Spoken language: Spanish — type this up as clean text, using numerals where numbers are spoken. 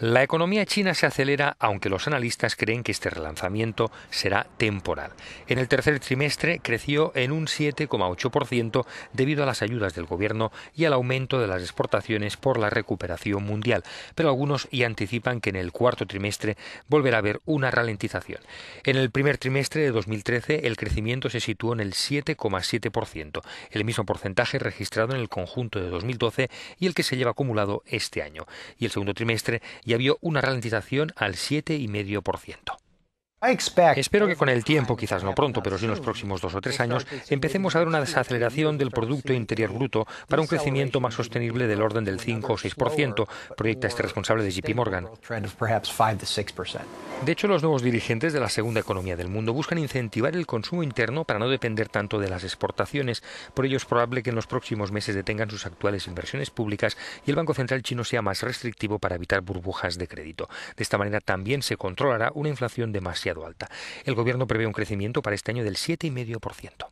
La economía china se acelera, aunque los analistas creen que este relanzamiento será temporal. En el tercer trimestre creció en un 7,8% debido a las ayudas del gobierno y al aumento de las exportaciones por la recuperación mundial, pero algunos ya anticipan que en el cuarto trimestre volverá a haber una ralentización. En el primer trimestre de 2013 el crecimiento se situó en el 7,7%, el mismo porcentaje registrado en el conjunto de 2012 y el que se lleva acumulado este año. Y el segundo trimestre ya vio una ralentización al 7,5%. Espero que con el tiempo, quizás no pronto, pero sí en los próximos 2 o 3 años, empecemos a ver una desaceleración del Producto Interior Bruto para un crecimiento más sostenible del orden del 5 o 6%, proyecta este responsable de JP Morgan. De hecho, los nuevos dirigentes de la segunda economía del mundo buscan incentivar el consumo interno para no depender tanto de las exportaciones. Por ello, es probable que en los próximos meses detengan sus actuales inversiones públicas y el Banco Central chino sea más restrictivo para evitar burbujas de crédito. De esta manera también se controlará una inflación demasiado alta. El gobierno prevé un crecimiento para este año del 7,5%.